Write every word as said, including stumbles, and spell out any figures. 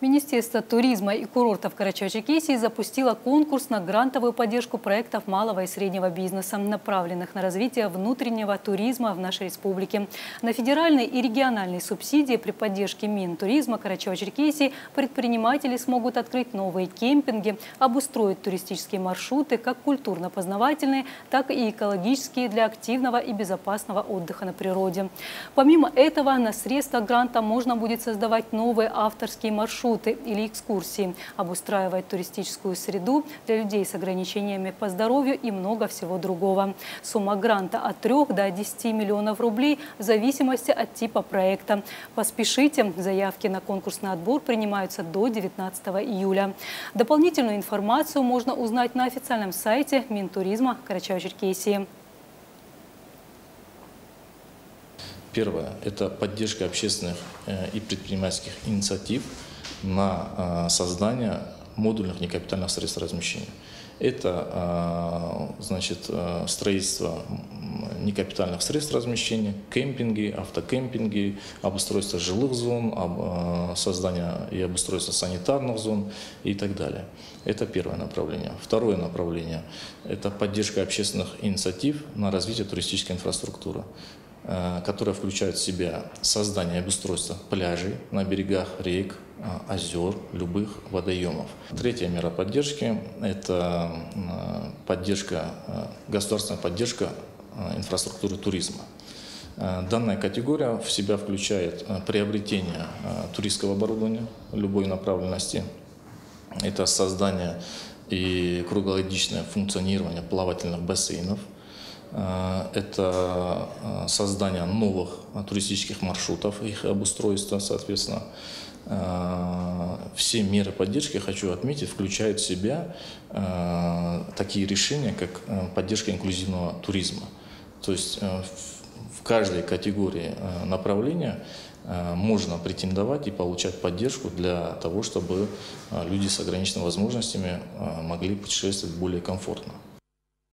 Министерство туризма и курортов Карачаево-Черкесии запустило конкурс на грантовую поддержку проектов малого и среднего бизнеса, направленных на развитие внутреннего туризма в нашей республике. На федеральные и региональные субсидии при поддержке Минтуризма Карачаево-Черкесии предприниматели смогут открыть новые кемпинги, обустроить туристические маршруты, как культурно-познавательные, так и экологические для активного и безопасного отдыха на природе. Помимо этого, на средства гранта можно будет создавать новые авторские маршруты или экскурсии, обустраивать туристическую среду для людей с ограничениями по здоровью и много всего другого. Сумма гранта от трёх до десяти миллионов рублей в зависимости от типа проекта. Поспешите, заявки на конкурсный отбор принимаются до девятнадцатого июля. Дополнительную информацию можно узнать на официальном сайте Минтуризма Карачаево-Черкесии. Первое – это поддержка общественных и предпринимательских инициатив на создание модульных некапитальных средств размещения. Это значит, строительство некапитальных средств размещения, кемпинги, автокемпинги, обустройство жилых зон, создание и обустройство санитарных зон и так далее. Это первое направление. Второе направление – это поддержка общественных инициатив на развитие туристической инфраструктуры, которая включает в себя создание и обустройство пляжей на берегах рек, озер, любых водоемов. Третья мера поддержки – это поддержка, государственная поддержка инфраструктуры туризма. Данная категория в себя включает приобретение туристского оборудования любой направленности, это создание и круглогодичное функционирование плавательных бассейнов, это создание новых туристических маршрутов, их обустройство, соответственно. Все меры поддержки, хочу отметить, включают в себя такие решения, как поддержка инклюзивного туризма. То есть в каждой категории направления можно претендовать и получать поддержку для того, чтобы люди с ограниченными возможностями могли путешествовать более комфортно.